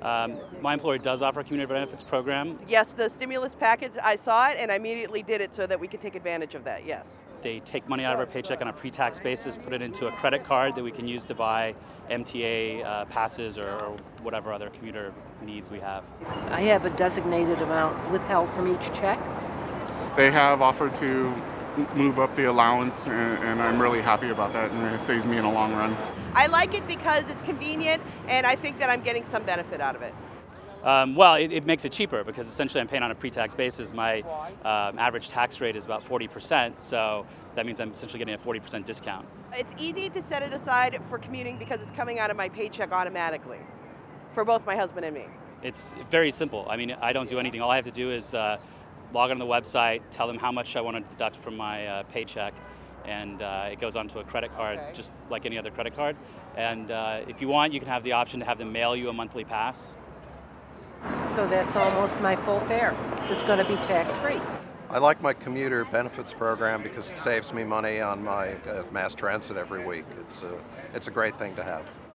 My employer does offer a community benefits program. Yes, the stimulus package, I saw it and I immediately did it so that we could take advantage of that, yes. They take money out of our paycheck on a pre-tax basis, put it into a credit card that we can use to buy MTA passes or whatever other commuter needs we have. I have a designated amount withheld from each check. They have offered to move up the allowance, and I'm really happy about that, and it saves me in the long run. I like it because it's convenient, and I think that I'm getting some benefit out of it. Well, it makes it cheaper because essentially I'm paying on a pre-tax basis. My average tax rate is about 40%, so that means I'm essentially getting a 40% discount. It's easy to set it aside for commuting because it's coming out of my paycheck automatically for both my husband and me. It's very simple. I mean, I don't do anything. All I have to do is log on to the website, tell them how much I want to deduct from my paycheck, and it goes onto a credit card, okay, just like any other credit card. And if you want, you can have the option to have them mail you a monthly pass. So that's almost my full fare. It's going to be tax-free. I like my commuter benefits program because it saves me money on my mass transit every week. It's a great thing to have.